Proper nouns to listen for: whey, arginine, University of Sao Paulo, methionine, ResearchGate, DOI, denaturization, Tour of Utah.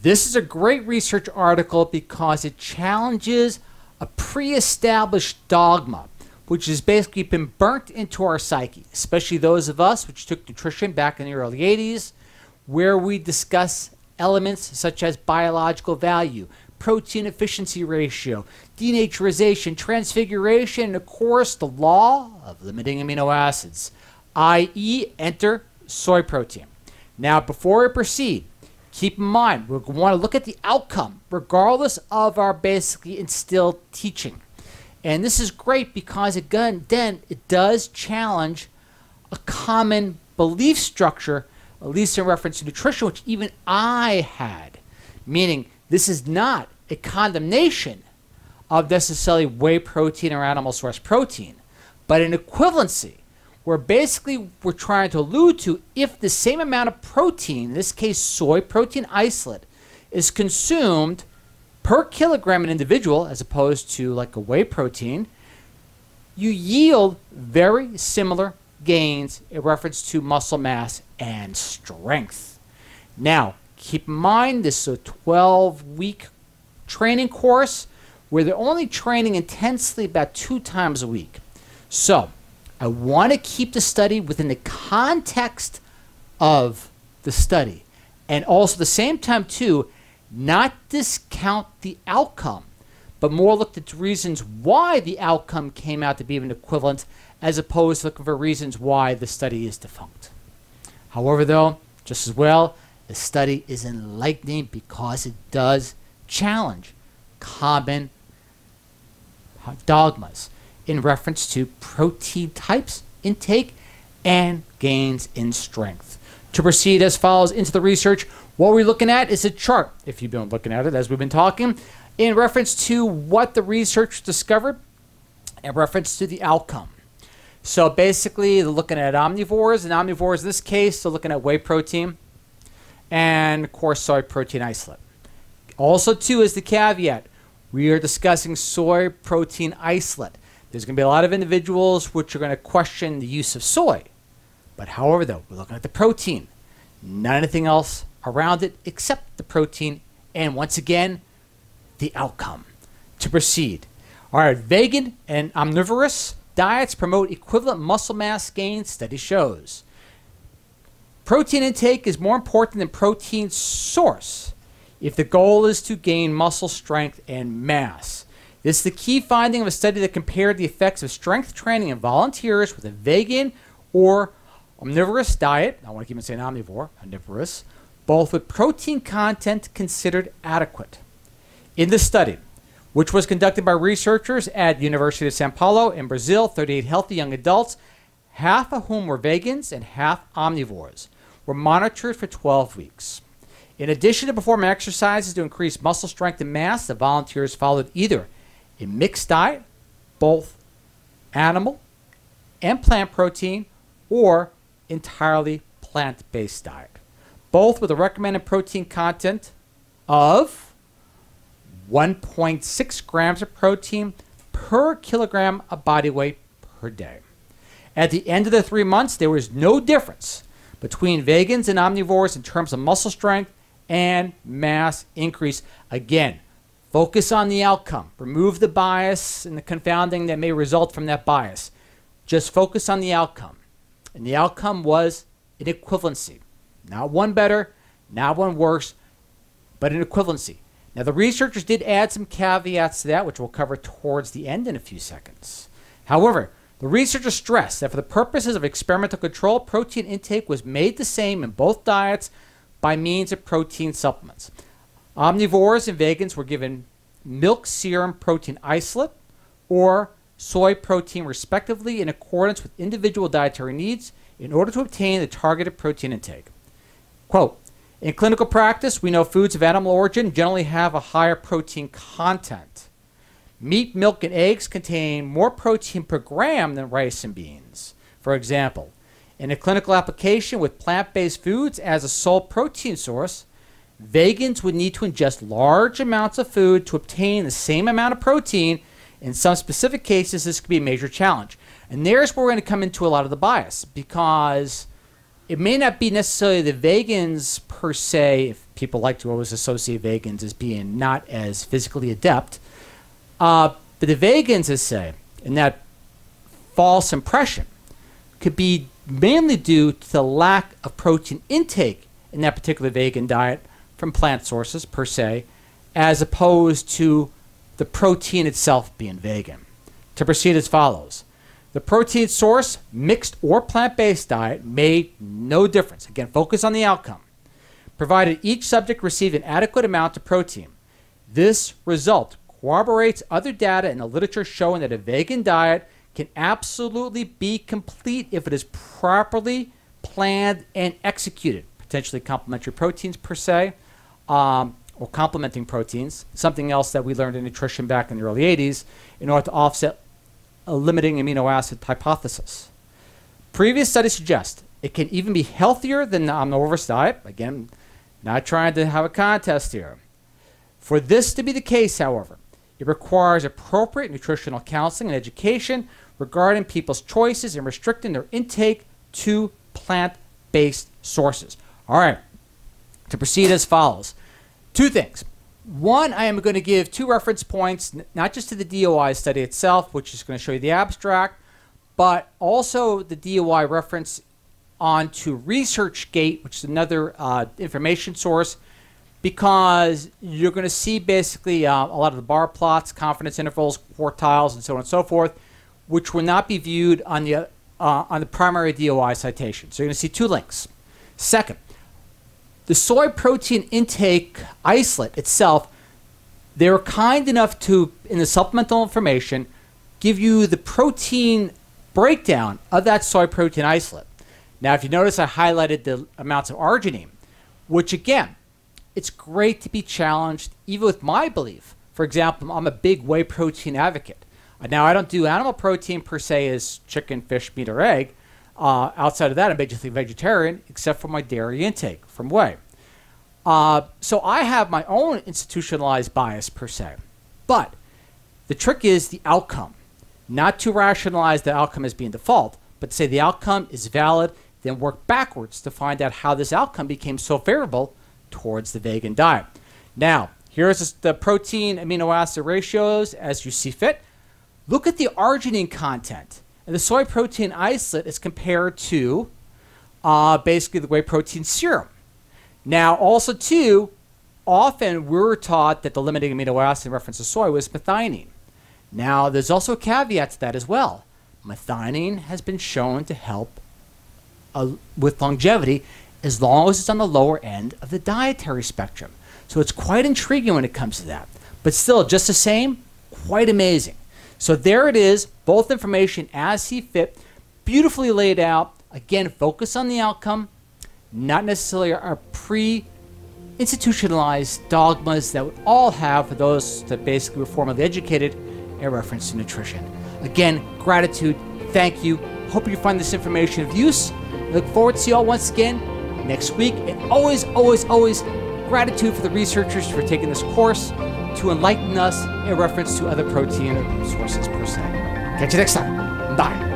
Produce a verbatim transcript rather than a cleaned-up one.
This is a great research article because it challenges a pre-established dogma, which has basically been burnt into our psyche, especially those of us which took nutrition back in the early eighties, where we discuss elements such as biological value, protein efficiency ratio, denaturization, transfiguration, and of course the law of limiting amino acids, that is enter soy protein. Now before we proceed, keep in mind we're going to want to look at the outcome regardless of our basically instilled teaching. And this is great because again, then it does challenge a common belief structure, at least in reference to nutrition, which even I had, meaning this is not a condemnation of necessarily whey protein or animal source protein, but an equivalency where basically we're trying to allude to if the same amount of protein, in this case soy protein isolate, is consumed per kilogram an individual as opposed to like a whey protein, you yield very similar gains in reference to muscle mass and strength. Now, keep in mind this is a twelve week training course where they're only training intensely about two times a week. So I want to keep the study within the context of the study, and also at the same time too, not discount the outcome, but more look at the reasons why the outcome came out to be an equivalent as opposed to looking for reasons why the study is defunct. However though, just as well, the study is enlightening because it does challenge common dogmas in reference to protein types, intake, and gains in strength. To proceed as follows into the research, what we're looking at is a chart, if you've been looking at it as we've been talking, in reference to what the research discovered in reference to the outcome. So basically, they're looking at omnivores, and omnivores in this case, they're looking at whey protein and of course soy protein isolate. Also too is the caveat, we are discussing soy protein isolate. There's going to be a lot of individuals which are going to question the use of soy. But however though, we're looking at the protein, not anything else around it except the protein, and once again, the outcome. To proceed, all right, vegan and omnivorous diets promote equivalent muscle mass gain, study shows. Protein intake is more important than protein source if the goal is to gain muscle strength and mass. This is the key finding of a study that compared the effects of strength training in volunteers with a vegan or omnivorous diet, I want to keep on saying omnivore, omnivorous, both with protein content considered adequate. In this study, which was conducted by researchers at University of Sao Paulo in Brazil, thirty-eight healthy young adults, half of whom were vegans and half omnivores, were monitored for twelve weeks. In addition to performing exercises to increase muscle strength and mass, the volunteers followed either a mixed diet, both animal and plant protein, or entirely plant-based diet, both with a recommended protein content of one point six grams of protein per kilogram of body weight per day. At the end of the three months, there was no difference between vegans and omnivores in terms of muscle strength and mass increase. Again, focus on the outcome. Remove the bias and the confounding that may result from that bias. Just focus on the outcome. And the outcome was an equivalency. Not one better, not one worse, but an equivalency. Now, the researchers did add some caveats to that, which we'll cover towards the end in a few seconds. However, the researchers stressed that for the purposes of experimental control, protein intake was made the same in both diets by means of protein supplements. Omnivores and vegans were given milk serum protein isolate or soy protein respectively in accordance with individual dietary needs in order to obtain the targeted protein intake. Quote, in clinical practice, we know foods of animal origin generally have a higher protein content. Meat, milk, and eggs contain more protein per gram than rice and beans, for example. In a clinical application with plant-based foods as a sole protein source, vegans would need to ingest large amounts of food to obtain the same amount of protein. In some specific cases, this could be a major challenge. And there's where we're going to come into a lot of the bias, because it may not be necessarily the vegans per se, if people like to always associate vegans as being not as physically adept, uh, but the vegans, as say, and that false impression could be mainly due to the lack of protein intake in that particular vegan diet from plant sources per se, as opposed to the protein itself being vegan. To proceed as follows. The protein source, mixed or plant-based diet, made no difference. Again, focus on the outcome. Provided each subject received an adequate amount of protein. This result corroborates other data in the literature showing that a vegan diet can absolutely be complete if it is properly planned and executed. Potentially complementary proteins per se, um, or complementing proteins, something else that we learned in nutrition back in the early eighties in order to offset a limiting amino acid hypothesis. Previous studies suggest it can even be healthier than the omnivorous diet. Again, not trying to have a contest here. For this to be the case, however, it requires appropriate nutritional counseling and education regarding people's choices and restricting their intake to plant-based sources. All right, to proceed as follows. Two things. One, I am going to give two reference points, not just to the D O I study itself, which is going to show you the abstract, but also the D O I reference onto ResearchGate, which is another uh, information source, because you're going to see basically uh, a lot of the bar plots, confidence intervals, quartiles, and so on and so forth, which will not be viewed on the, uh, on the primary D O I citation. So you're going to see two links. Second, the soy protein intake isolate itself, they were kind enough to, in the supplemental information, give you the protein breakdown of that soy protein isolate. Now, if you notice, I highlighted the amounts of arginine, which again, it's great to be challenged, even with my belief. For example, I'm a big whey protein advocate. Now, I don't do animal protein per se as chicken, fish, meat, or egg. Uh, outside of that, I'm basically vegetarian, except for my dairy intake from whey. Uh, so I have my own institutionalized bias, per se. But the trick is the outcome. Not to rationalize the outcome as being default, but say the outcome is valid, then work backwards to find out how this outcome became so favorable towards the vegan diet. Now, here's the protein amino acid ratios as you see fit. Look at the arginine content. And the soy protein isolate is compared to uh, basically the whey protein serum. Now, also too, often we're taught that the limiting amino acid in reference to soy was methionine. Now, there's also a caveat to that as well. Methionine has been shown to help uh, with longevity as long as it's on the lower end of the dietary spectrum. So it's quite intriguing when it comes to that. But still, just the same, quite amazing. So there it is, both information as see fit, beautifully laid out. Again, focus on the outcome, not necessarily our pre-institutionalized dogmas that we all have for those that basically were formally educated in reference to nutrition. Again, gratitude, thank you. Hope you find this information of use. I look forward to see you all once again next week. And always, always, always gratitude for the researchers for taking this course to enlighten us in reference to other protein sources per se. Catch you next time. Bye.